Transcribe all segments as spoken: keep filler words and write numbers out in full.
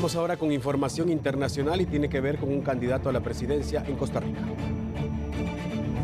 Vamos ahora con información internacional y tiene que ver con un candidato a la presidencia en Costa Rica.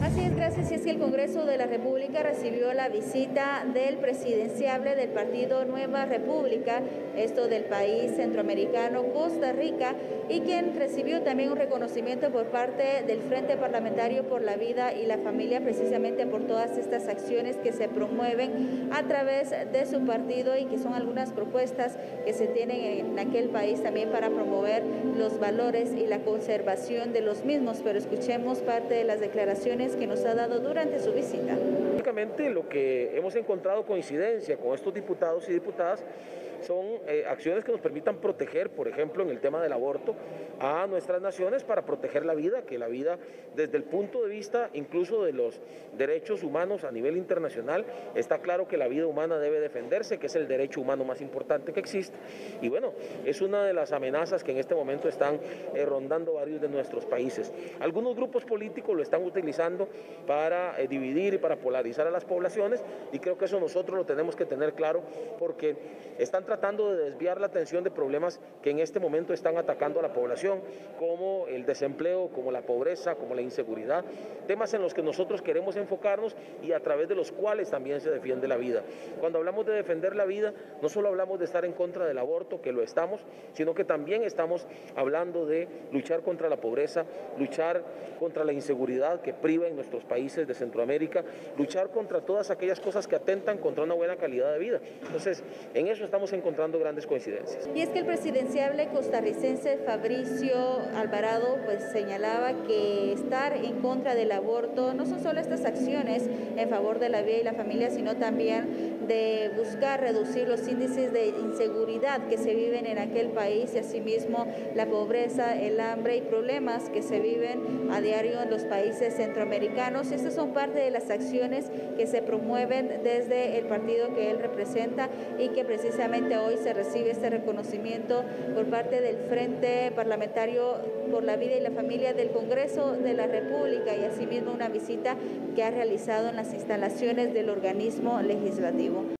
Así es, gracias. Y es que el Congreso de la República recibió la visita del presidenciable del partido Nueva República, esto del país centroamericano Costa Rica, y quien recibió también un reconocimiento por parte del Frente Parlamentario por la Vida y la Familia, precisamente por todas estas acciones que se promueven a través de su partido y que son algunas propuestas que se tienen en aquel país también para promover los valores y la conservación de los mismos. Pero escuchemos parte de las declaraciones que nos ha dado durante su visita. Básicamente lo que hemos encontrado coincidencia con estos diputados y diputadas son eh, acciones que nos permitan proteger, por ejemplo, en el tema del aborto, a nuestras naciones para proteger la vida, que la vida desde el punto de vista incluso de los derechos humanos a nivel internacional, está claro que la vida humana debe defenderse, que es el derecho humano más importante que existe. Y bueno, es una de las amenazas que en este momento están eh, rondando varios de nuestros países. Algunos grupos políticos lo están utilizando para eh, dividir y para polarizar a las poblaciones, y creo que eso nosotros lo tenemos que tener claro, porque están tratando de desviar la atención de problemas que en este momento están atacando a la población, como el desempleo, como la pobreza, como la inseguridad, temas en los que nosotros queremos enfocarnos y a través de los cuales también se defiende la vida. Cuando hablamos de defender la vida, no solo hablamos de estar en contra del aborto, que lo estamos, sino que también estamos hablando de luchar contra la pobreza, luchar contra la inseguridad que priva en nuestros países de Centroamérica, luchar contra todas aquellas cosas que atentan contra una buena calidad de vida. Entonces, en eso estamos encontrando grandes coincidencias. Y es que el presidenciable costarricense Fabricio Alvarado pues señalaba que estar en contra del aborto no son solo estas acciones en favor de la vida y la familia, sino también de buscar reducir los índices de inseguridad que se viven en aquel país y asimismo la pobreza, el hambre y problemas que se viven a diario en los países centroamericanos. Americanos. Estas son parte de las acciones que se promueven desde el partido que él representa y que precisamente hoy se recibe este reconocimiento por parte del Frente Parlamentario por la Vida y la Familia del Congreso de la República y asimismo una visita que ha realizado en las instalaciones del organismo legislativo.